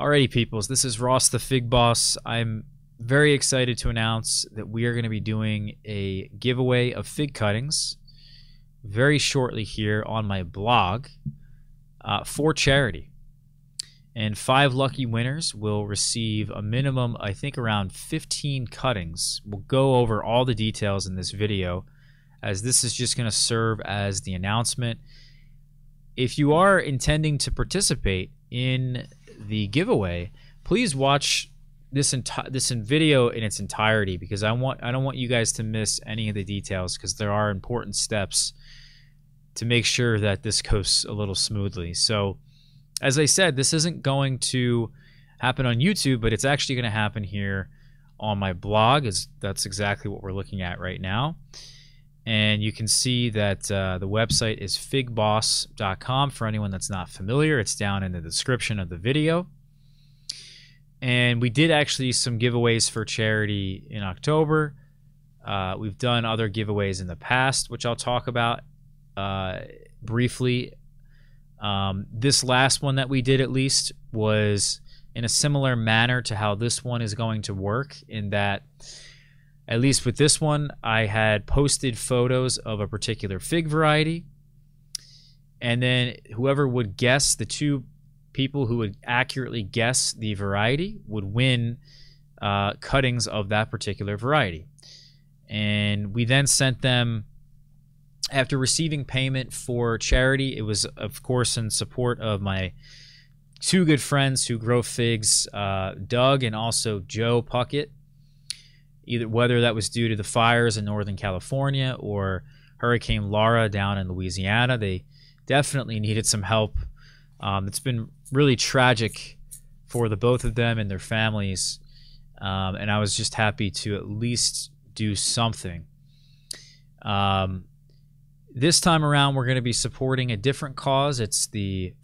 Alrighty, peoples, this is Ross the Fig Boss. I'm very excited to announce that we are going to be doing a giveaway of fig cuttings very shortly here on my blog for charity. And 5 lucky winners will receive a minimum, I think around 15 cuttings. We'll go over all the details in this video, as this is just going to serve as the announcement. If you are intending to participate in the giveaway, please watch this video in its entirety, because I don't want you guys to miss any of the details, because there are important steps to make sure that this goes a little smoothly. So as I said, this isn't going to happen on YouTube, but it's actually going to happen here on my blog. That's exactly what we're looking at right now. And you can see that the website is figboss.com for anyone that's not familiar. It's down in the description of the video. And we did actually some giveaways for charity in October. We've done other giveaways in the past, which I'll talk about briefly. This last one that we did, at least, was in a similar manner to how this one is going to work, in that, at least with this one, I had posted photos of a particular fig variety, and then whoever would guess, the 2 people who would accurately guess the variety would win cuttings of that particular variety. And we then sent them, after receiving payment for charity, it was of course in support of my 2 good friends who grow figs, Doug and also Joe Puckett. Whether that was due to the fires in Northern California or Hurricane Laura down in Louisiana, they definitely needed some help. It's been really tragic for the both of them and their families, and I was just happy to at least do something. This time around, we're going to be supporting a different cause. It's the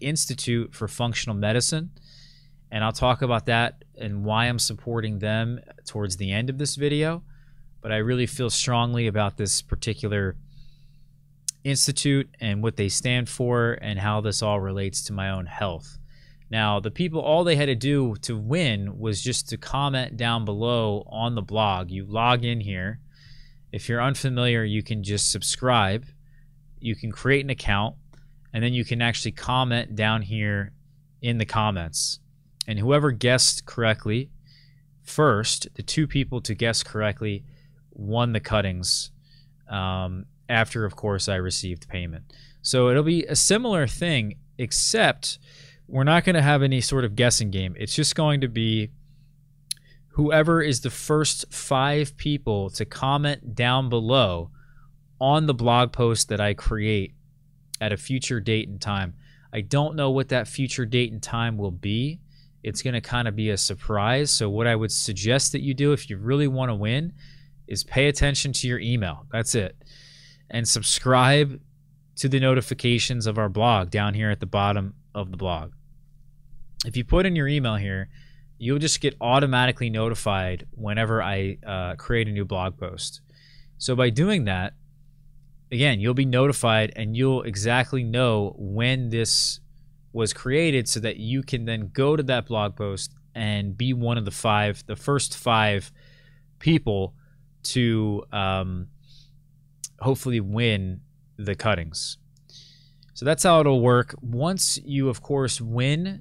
Institute for Functional Medicine. And I'll talk about that and why I'm supporting them towards the end of this video. But I really feel strongly about this particular institute and what they stand for and how this all relates to my own health. Now, the people, all they had to do to win was just to comment down below on the blog. You log in here. If you're unfamiliar, you can just subscribe. You can create an account. And then you can actually comment down here in the comments. And whoever guessed correctly first, the 2 people to guess correctly won the cuttings after, of course, I received payment. So it'll be a similar thing, except we're not going to have any sort of guessing game. It's just going to be whoever is the first 5 people to comment down below on the blog post that I create at a future date and time. I don't know what that future date and time will be. It's going to kind of be a surprise. So what I would suggest that you do if you really want to win is pay attention to your email. That's it. And subscribe to the notifications of our blog down here at the bottom of the blog. If you put in your email here, you'll just get automatically notified whenever I create a new blog post. So by doing that, again, you'll be notified and you'll exactly know when this was created, so that you can then go to that blog post and be one of the first 5 people to hopefully win the cuttings. So that's how it'll work. Once you, of course, win,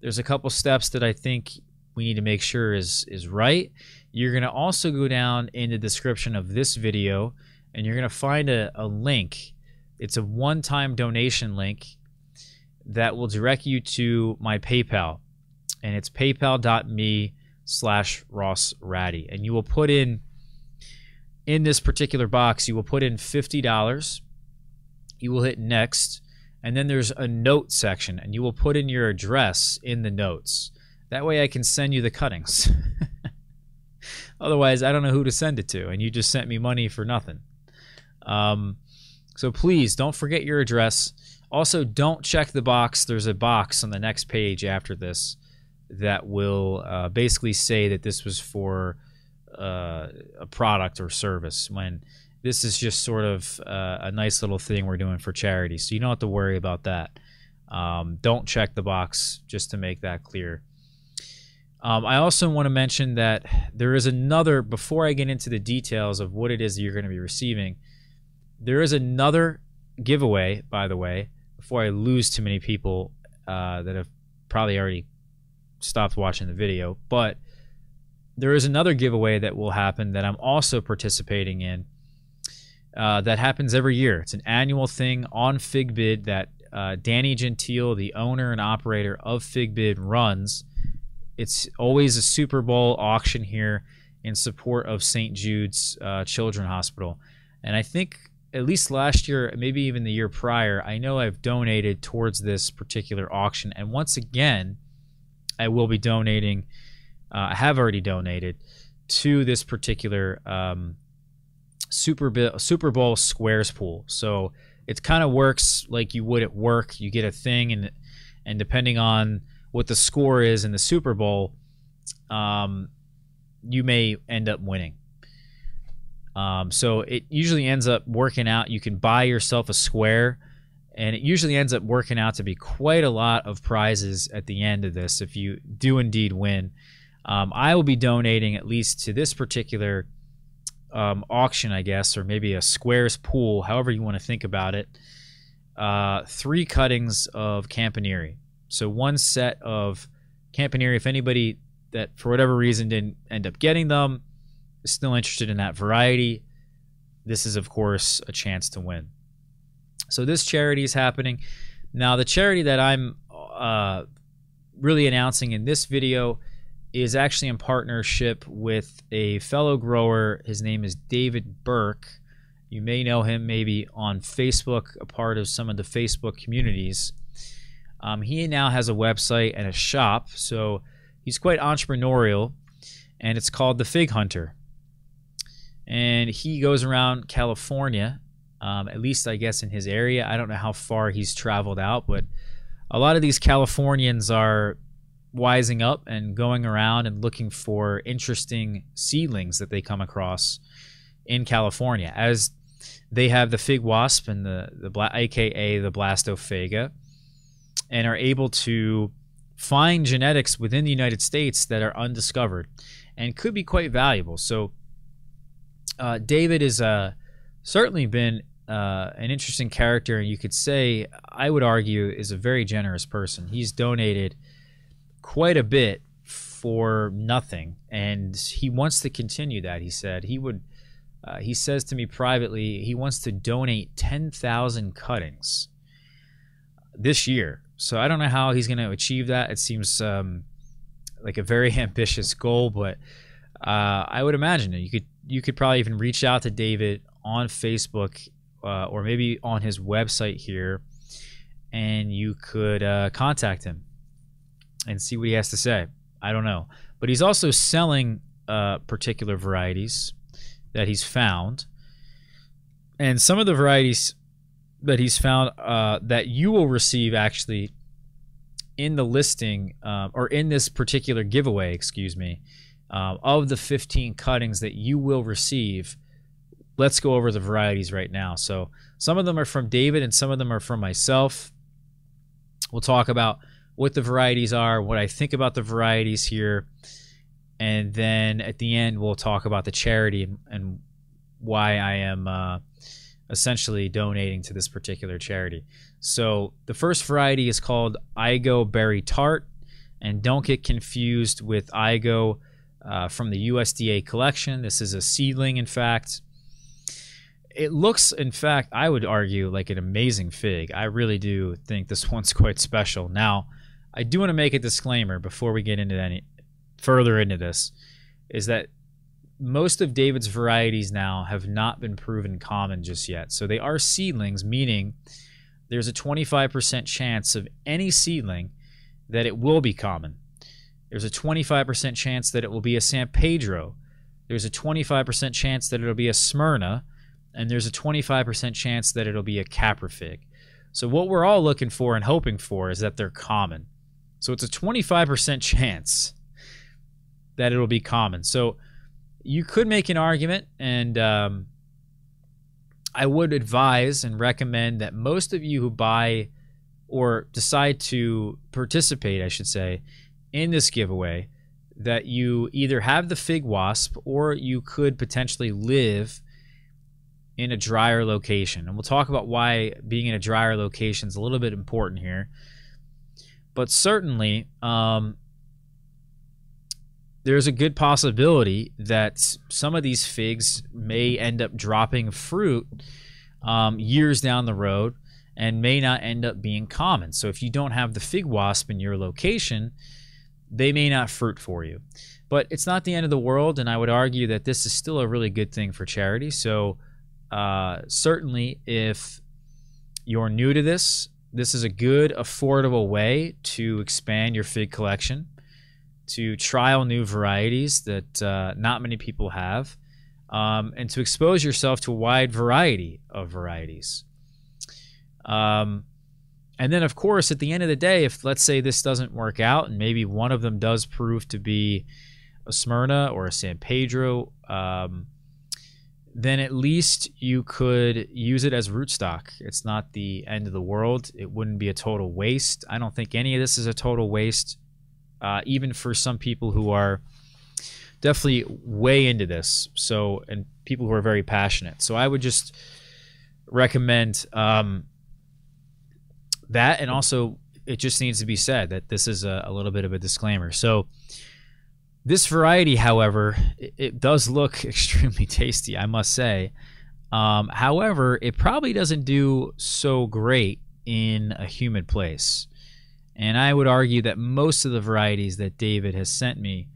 there's a couple steps that I think we need to make sure is right. You're going to also go down in the description of this video, and you're going to find a link. It's a one-time donation link that will direct you to my PayPal, and it's paypal.me/RossRaddi. And you will put in this particular box, you will put in $50. You will hit next, and then there's a note section, and you will put in your address in the notes. That way I can send you the cuttings. Otherwise, I don't know who to send it to, and you just sent me money for nothing. So please don't forget your address. Also, don't check the box. There's a box on the next page after this that will basically say that this was for a product or service, when this is just sort of a nice little thing we're doing for charity. So you don't have to worry about that. Don't check the box, just to make that clear. I also want to mention that there is another, before I get into the details of what it is that you're going to be receiving, there is another giveaway, by the way, before I lose too many people that have probably already stopped watching the video. But there is another giveaway that will happen that I'm also participating in that happens every year. It's an annual thing on FigBid that Danny Gentile, the owner and operator of FigBid, runs. It's always a Super Bowl auction here in support of St. Jude's Children's Hospital. And I think at least last year, maybe even the year prior, I know I've donated towards this particular auction. And once again, I will be donating, I have already donated to this particular Super Bowl squares pool. So it kind of works like you would at work. You get a thing, and depending on what the score is in the Super Bowl, you may end up winning. So it usually ends up working out. You can buy yourself a square, and it usually ends up working out to be quite a lot of prizes at the end of this if you do indeed win. I will be donating at least to this particular auction, I guess, or maybe a squares pool, however you want to think about it, 3 cuttings of Campanile. So one set of Campanile, if anybody that for whatever reason didn't end up getting them is still interested in that variety, this is, of course, a chance to win. So this charity is happening. Now, the charity that I'm really announcing in this video is actually in partnership with a fellow grower. His name is David Burke. You may know him maybe on Facebook, a part of some of the Facebook communities. He now has a website and a shop, so he's quite entrepreneurial, and it's called The Fig Hunter. And he goes around California, at least I guess in his area. I don't know how far he's traveled out, but a lot of these Californians are wising up and going around and looking for interesting seedlings that they come across in California, as they have the fig wasp and the aka the blastophaga, and are able to find genetics within the United States that are undiscovered and could be quite valuable. So David has certainly been an interesting character, and you could say, I would argue, is a very generous person. He's donated quite a bit for nothing, and he wants to continue that. He said he would, he says to me privately, he wants to donate 10,000 cuttings this year. So I don't know how he's going to achieve that. It seems like a very ambitious goal, but I would imagine that you could probably even reach out to David on Facebook or maybe on his website here, and you could contact him and see what he has to say. I don't know. But he's also selling particular varieties that he's found, and some of the varieties that he's found that you will receive actually in the listing or in this particular giveaway, excuse me, of the 15 cuttings that you will receive. Let's go over the varieties right now. So some of them are from David and some of them are from myself. We'll talk about what the varieties are, what I think about the varieties here, and then at the end we'll talk about the charity and why I am essentially donating to this particular charity. So the first variety is called Igo Berry Tart, and don't get confused with Igo from the USDA collection. This is a seedling, in fact. It looks, in fact, I would argue, like an amazing fig. I really do think this one's quite special. Now, I do want to make a disclaimer before we get into any further into this, is that most of David's varieties now have not been proven common just yet. So they are seedlings, meaning there's a 25% chance of any seedling that it will be common. There's a 25% chance that it will be a San Pedro. There's a 25% chance that it'll be a Smyrna, and there's a 25% chance that it'll be a Capra fig. So what we're all looking for and hoping for is that they're common. So it's a 25% chance that it'll be common. So you could make an argument, and I would advise and recommend that most of you who buy or decide to participate, I should say, in this giveaway, that you either have the fig wasp or you could potentially live in a drier location. And we'll talk about why being in a drier location is a little bit important here. But certainly, there's a good possibility that some of these figs may end up dropping fruit years down the road and may not end up being common. So if you don't have the fig wasp in your location, they may not fruit for you. But it's not the end of the world, and I would argue that this is still a really good thing for charity. So certainly if you're new to this, this is a good, affordable way to expand your fig collection, to trial new varieties that not many people have, and to expose yourself to a wide variety of varieties. And then, of course, at the end of the day, if let's say this doesn't work out and maybe one of them does prove to be a Smyrna or a San Pedro, then at least you could use it as rootstock. It's not the end of the world. It wouldn't be a total waste. I don't think any of this is a total waste, even for some people who are definitely way into this, so, and people who are very passionate. So I would just recommend that, and also it just needs to be said that this is a little bit of a disclaimer. So this variety, however, it does look extremely tasty, I must say. However, it probably doesn't do so great in a humid place. And I would argue that most of the varieties that David has sent me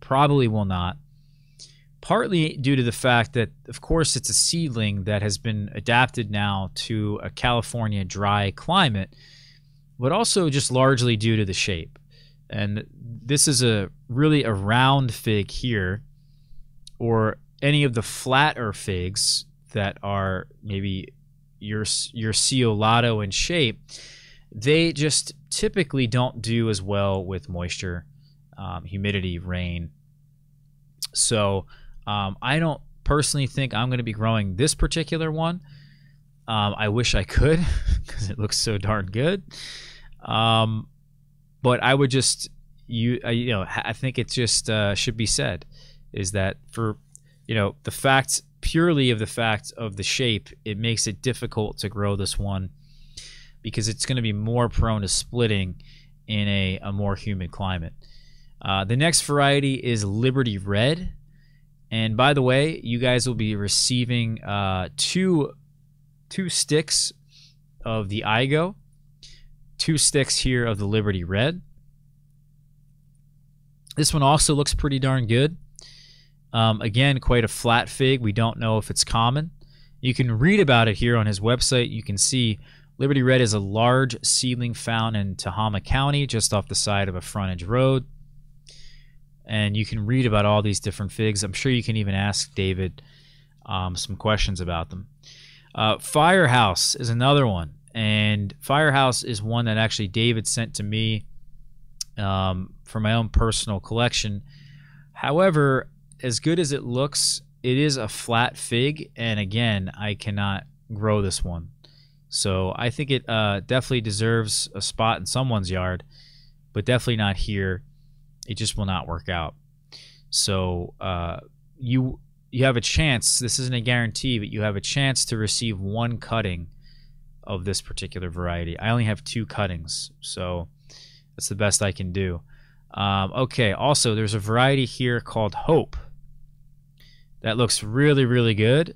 probably will not, partly due to the fact that, of course, it's a seedling that has been adapted now to a California dry climate, but also just largely due to the shape. And this is a really a round fig here, or any of the flatter figs that are maybe your ciolotto in shape. They just typically don't do as well with moisture, humidity, rain. So I don't personally think I'm going to be growing this particular one. I wish I could because it looks so darn good. But I would just, you know, I think it just should be said, is that for, you know, the fact, purely of the fact of the shape, it makes it difficult to grow this one because it's going to be more prone to splitting in a more humid climate. The next variety is Liberty Red. And by the way, you guys will be receiving two sticks of the Igo, two sticks here of the Liberty Red. This one also looks pretty darn good. Again, quite a flat fig. We don't know if it's common. You can read about it here on his website. You can see Liberty Red is a large seedling found in Tehama County, just off the side of a frontage road. And you can read about all these different figs. I'm sure you can even ask David some questions about them. Firehouse is another one. And Firehouse is one that actually David sent to me for my own personal collection. However, as good as it looks, it is a flat fig. And again, I cannot grow this one. So I think it definitely deserves a spot in someone's yard, but definitely not here. It just will not work out. So you have a chance. This isn't a guarantee, but you have a chance to receive one cutting of this particular variety. I only have two cuttings, so that's the best I can do. Okay, also there's a variety here called Hope. That looks really, really good.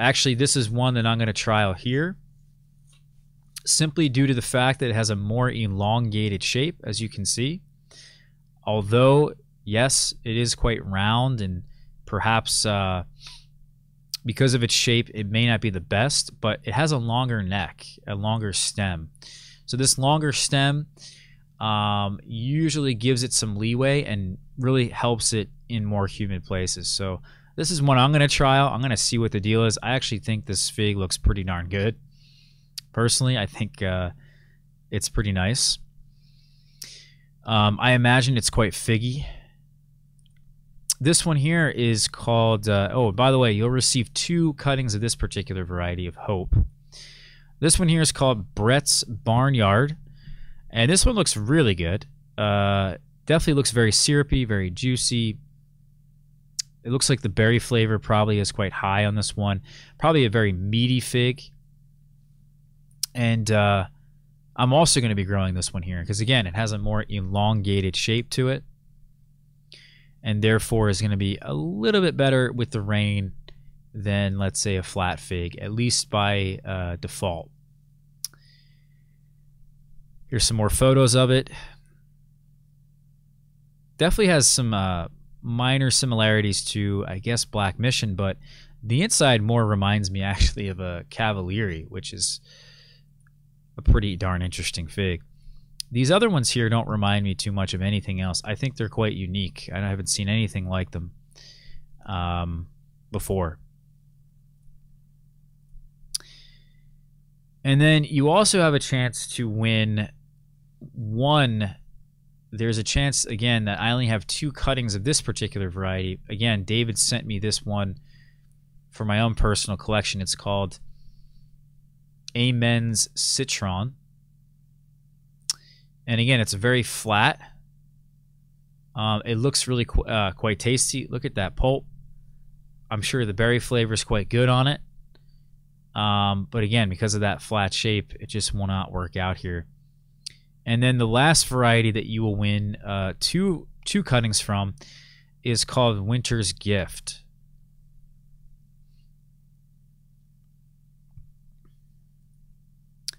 Actually, this is one that I'm going to trial here, simply due to the fact that it has a more elongated shape, as you can see. Although, yes, it is quite round, and perhaps because of its shape, it may not be the best, but it has a longer neck, a longer stem. So this longer stem usually gives it some leeway and really helps it in more humid places. So this is one I'm going to trial. I'm going to see what the deal is. I actually think this fig looks pretty darn good. Personally, I think it's pretty nice. I imagine it's quite figgy. This one here is called, oh, by the way, you'll receive two cuttings of this particular variety of Hope. This one here is called Brett's Barnyard, and this one looks really good. Definitely looks very syrupy, very juicy. It looks like the berry flavor probably is quite high on this one. Probably a very meaty fig. And I'm also going to be growing this one here because, again, it has a more elongated shape to it, and therefore is going to be a little bit better with the rain than, let's say, a flat fig, at least by default. Here's some more photos of it. Definitely has some minor similarities to, I guess, Black Mission, but the inside more reminds me actually of a Cavalieri, which is a pretty darn interesting fig. These other ones here don't remind me too much of anything else. I think they're quite unique. I haven't seen anything like them before. And then you also have a chance to win one. There's a chance, again, that I only have two cuttings of this particular variety. Again, David sent me this one for my own personal collection. It's called Amen's Citron. And again, it's very flat. It looks really quite tasty. Look at that pulp. I'm sure the berry flavor is quite good on it. But again, because of that flat shape, it just will not work out here. And then the last variety that you will win two cuttings from is called Winter's Gift.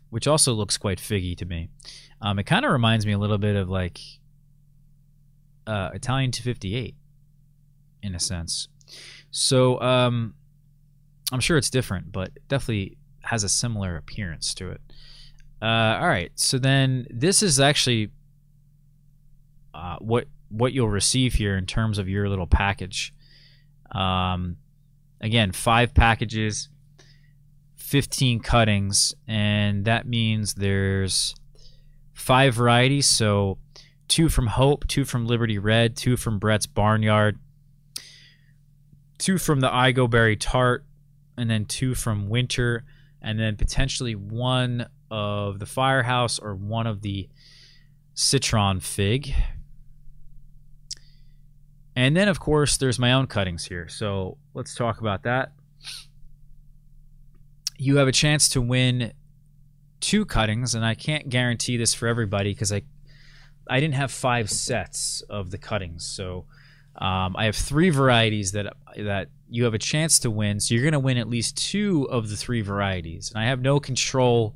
Which also looks quite figgy to me. It kind of reminds me a little bit of like Italian 258 in a sense. So I'm sure it's different, but definitely has a similar appearance to it. All right, so then this is actually what you'll receive here in terms of your little package. Again, 5 packages, 15 cuttings, and that means there's 5 varieties. So 2 from Hope, 2 from Liberty Red, 2 from Brett's Barnyard, 2 from the Igo Berry Tart, and then 2 from Winter, and then potentially 1 of the Firehouse or 1 of the Citron Fig. And then, of course, there's my own cuttings here. So let's talk about that. You have a chance to win 2 cuttings, and I can't guarantee this for everybody because I didn't have 5 sets of the cuttings. So I have 3 varieties that you have a chance to win. So you're going to win at least 2 of the 3 varieties, and I have no control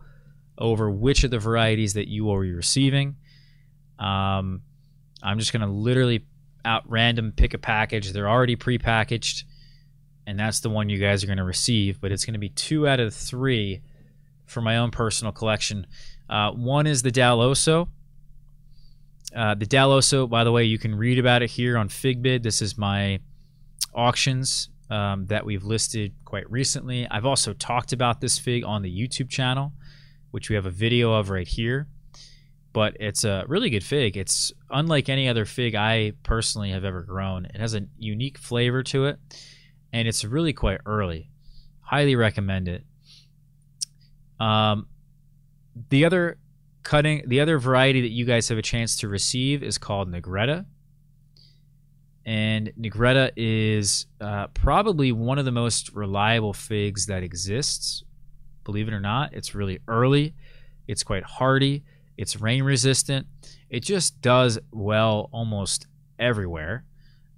over which of the varieties that you will be receiving. I'm just going to literally out random pick a package. They're already pre-packaged, and that's the one you guys are going to receive, but it's going to be 2 out of 3 for my own personal collection. One is the Dal Oso. The Dal Oso, by the way, you can read about it here on FigBid. This is my auctions that we've listed quite recently. I've also talked about this fig on the YouTube channel, which we have a video of right here. But it's a really good fig. It's unlike any other fig I personally have ever grown. It has a unique flavor to it, and it's really quite early. Highly recommend it. The other variety that you guys have a chance to receive is called Negretta. And Negretta is probably one of the most reliable figs that exists. Believe it or not, it's really early. It's quite hardy. It's rain resistant. It just does well almost everywhere.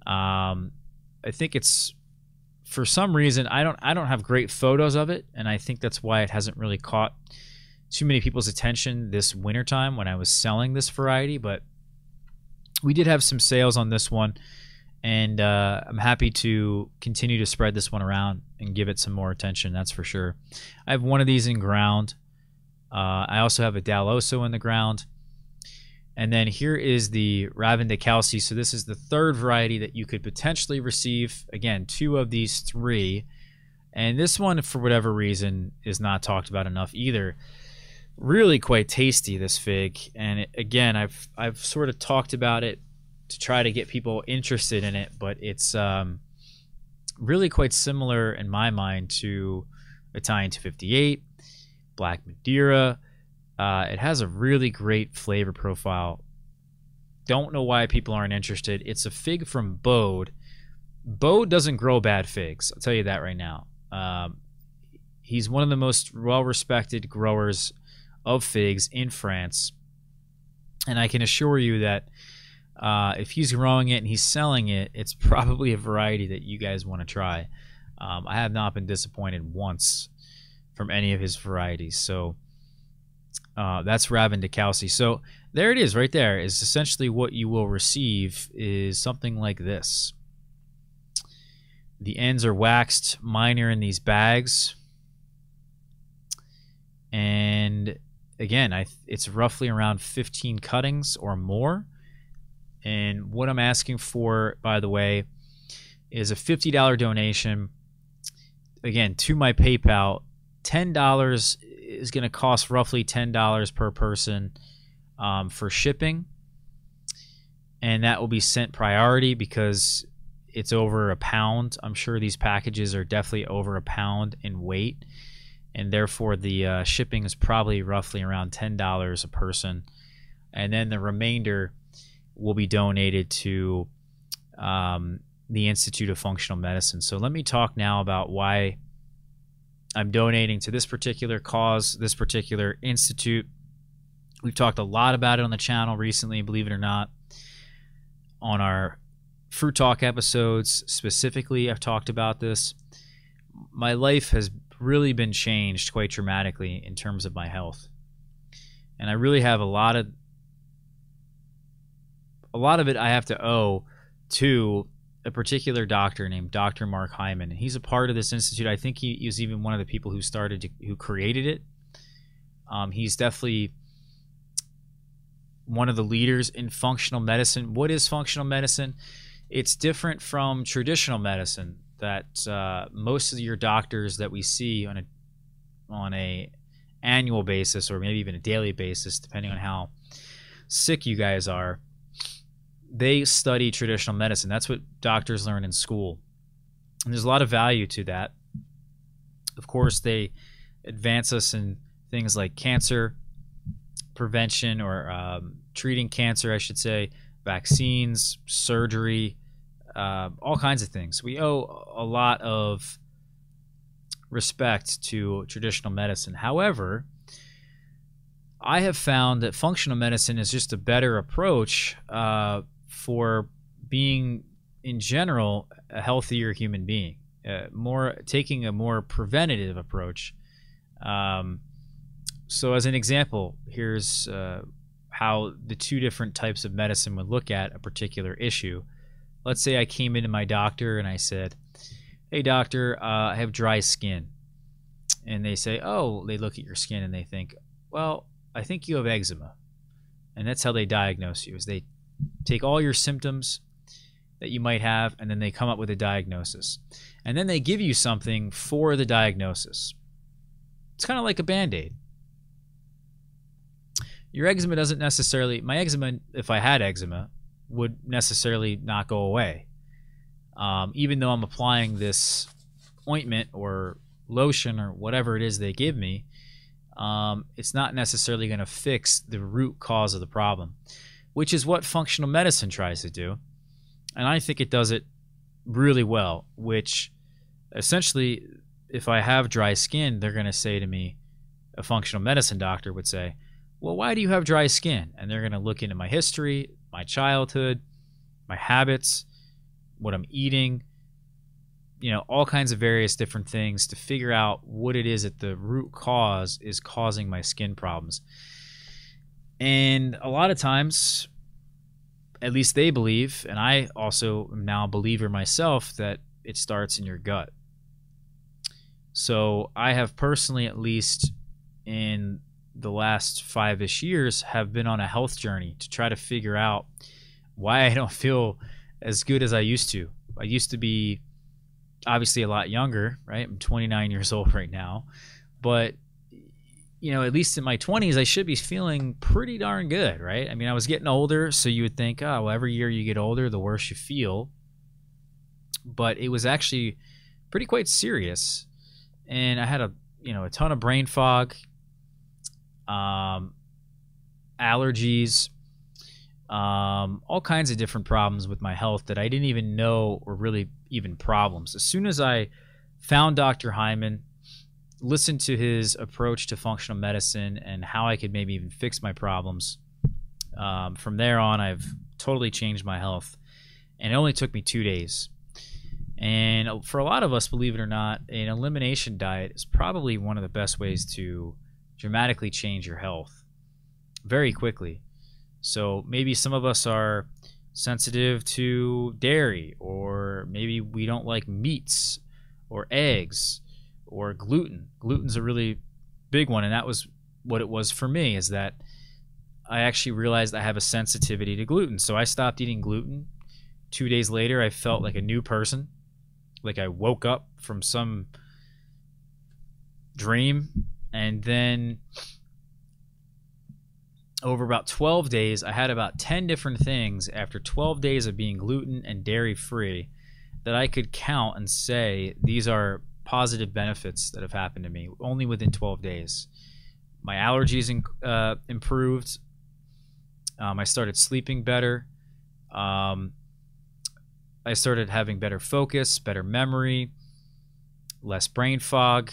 I think it's, for some reason, I don't have great photos of it, and I think that's why it hasn't really caught too many people's attention this wintertime when I was selling this variety. But we did have some sales on this one, and I'm happy to continue to spread this one around and give it some more attention, that's for sure. I have one of these in ground. I also have a Dal Oso in the ground. And then here is the Ravendekalci. So this is the 3rd variety that you could potentially receive. Again, 2 of these 3. And this one, for whatever reason, is not talked about enough either. Really quite tasty, this fig. And it, again, I've sort of talked about it to try to get people interested in it, but it's really quite similar in my mind to Italian 258. black Madeira. It has a really great flavor profile. Don't know why people aren't interested. It's a fig from Bode. Bode doesn't grow bad figs. I'll tell you that right now. He's one of the most well-respected growers of figs in France. And I can assure you that if he's growing it and he's selling it, it's probably a variety that you guys want to try. I have not been disappointed once from any of his varieties. So that's Ravendekalci. So there it is right there. Is essentially what you will receive is something like this. The ends are waxed. Mine are in these bags. And again, it's roughly around 15 cuttings or more. And what I'm asking for, by the way, is a $50 donation, again, to my PayPal. $10 is going to cost roughly $10 per person for shipping. And that will be sent priority because it's over a pound. I'm sure these packages are definitely over a pound in weight. And therefore, the shipping is probably roughly around $10 a person. And then the remainder will be donated to the Institute of Functional Medicine. So let me talk now about why I'm donating to this particular cause, this particular institute. We've talked a lot about it on the channel recently, believe it or not, on our Fruit Talk episodes. Specifically, I've talked about this. My life has really been changed quite dramatically in terms of my health. And I really have a lot of it I have to owe to a particular doctor named Dr. Mark Hyman. And he's a part of this institute. I think he was even one of the people who created it. He's definitely one of the leaders in functional medicine. What is functional medicine? It's different from traditional medicine that most of your doctors that we see on an annual basis, or maybe even a daily basis, depending on how sick you guys are. They study traditional medicine. That's what doctors learn in school. And there's a lot of value to that. Of course, they advance us in things like cancer prevention, or treating cancer, I should say, vaccines, surgery, all kinds of things. We owe a lot of respect to traditional medicine. However, I have found that functional medicine is just a better approach for being, in general, a healthier human being, taking a more preventative approach. So as an example, here's how the two different types of medicine would look at a particular issue. Let's say I came into my doctor and I said, "Hey doctor, I have dry skin." And they say, oh, they look at your skin and they think, "Well, I think you have eczema." And that's how they diagnose you, is they take all your symptoms that you might have, and then they come up with a diagnosis. And then they give you something for the diagnosis. It's kind of like a Band-Aid. Your eczema doesn't necessarily, my eczema, if I had eczema, would necessarily not go away. Even though I'm applying this ointment or lotion or whatever it is they give me, it's not necessarily going to fix the root cause of the problem, which is what functional medicine tries to do. And I think it does it really well, which essentially, if I have dry skin, they're going to say to me, a functional medicine doctor would say, "Well, why do you have dry skin?" And they're going to look into my history, my childhood, my habits, what I'm eating, you know, all kinds of various different things to figure out what it is at the root cause is causing my skin problems. And a lot of times, at least they believe, and I also am now a believer myself, that it starts in your gut. So I have personally, at least in the last 5-ish years, have been on a health journey to try to figure out why I don't feel as good as I used to. I used to be obviously a lot younger, right? I'm 29 years old right now, but you know, at least in my 20s, I should be feeling pretty darn good, right? I mean, I was getting older, so you would think, oh, well, every year you get older, the worse you feel. But it was actually pretty quite serious, and I had a ton of brain fog, allergies, all kinds of different problems with my health that I didn't even know were really even problems. As soon as I found Dr. Hyman, listened to his approach to functional medicine and how I could maybe even fix my problems, from there on, I've totally changed my health. And it only took me 2 days. And for a lot of us, believe it or not, an elimination diet is probably one of the best ways to dramatically change your health very quickly. So maybe some of us are sensitive to dairy, or maybe we don't like meats or eggs or gluten. Gluten's a really big one, and that was what it was for me, is that I actually realized I have a sensitivity to gluten. So I stopped eating gluten. 2 days later, I felt like a new person, like I woke up from some dream. And then over about 12 days, I had about 10 different things after 12 days of being gluten and dairy free that I could count and say these are positive benefits that have happened to me only within 12 days. My allergies improved. I started sleeping better. I started having better focus, better memory, less brain fog.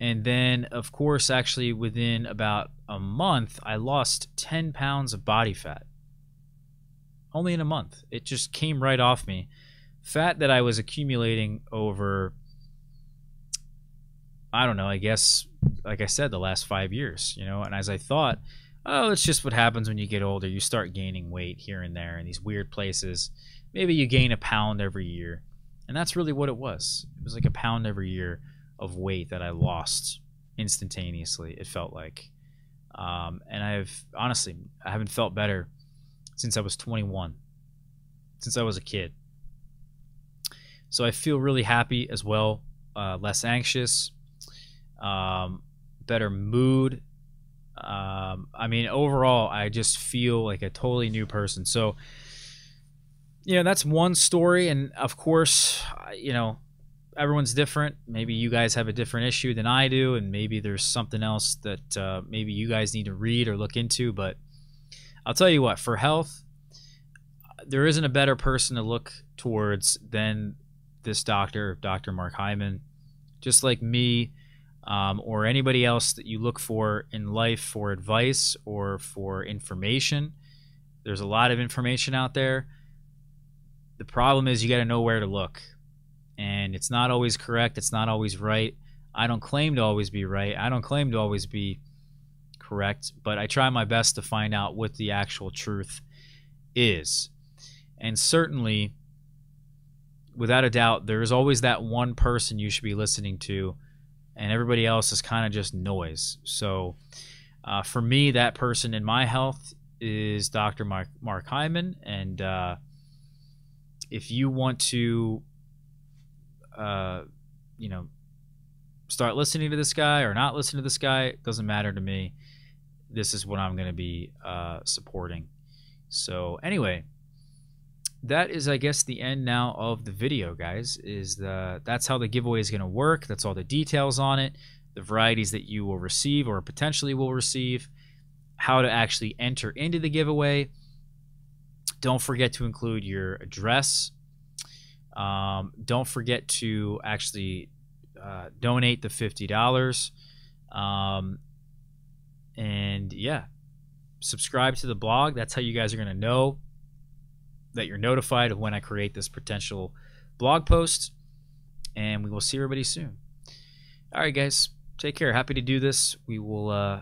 And then, of course, actually within about a month, I lost 10 pounds of body fat. Only in a month. It just came right off me. Fat that I was accumulating over, I don't know, I guess, like I said, the last 5 years, you know. And as I thought, oh, it's just what happens when you get older. You start gaining weight here and there in these weird places. Maybe you gain a pound every year. And that's really what it was. It was like a pound every year of weight that I lost instantaneously, it felt like. And I've, honestly, I haven't felt better since I was 21, since I was a kid. So I feel really happy as well, less anxious, better mood. I mean, overall, I just feel like a totally new person. So, you know, that's one story. And of course, you know, everyone's different. Maybe you guys have a different issue than I do. And maybe there's something else that maybe you guys need to read or look into. But I'll tell you what, for health, there isn't a better person to look towards than this doctor, Dr. Mark Hyman. Just like me, or anybody else that you look for in life for advice or for information. There's a lot of information out there. The problem is you got to know where to look. And it's not always correct. It's not always right. I don't claim to always be right. I don't claim to always be correct. But I try my best to find out what the actual truth is. And certainly, without a doubt, there is always that one person you should be listening to. And everybody else is kind of just noise. So for me, that person in my health is Dr. Mark Hyman. And if you want to, you know, start listening to this guy or not listen to this guy, it doesn't matter to me. This is what I'm going to be supporting. So anyway, that is, I guess, the end now of the video, guys. That's how the giveaway is going to work. That's all the details on it, the varieties that you will receive or potentially will receive, how to actually enter into the giveaway. Don't forget to include your address. Don't forget to actually donate the $50. And yeah, subscribe to the blog. That's how you guys are going to know that you're notified of when I create this potential blog post. And we will see everybody soon. All right, guys, take care. Happy to do this. We will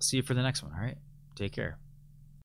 see you for the next one. All right, take care.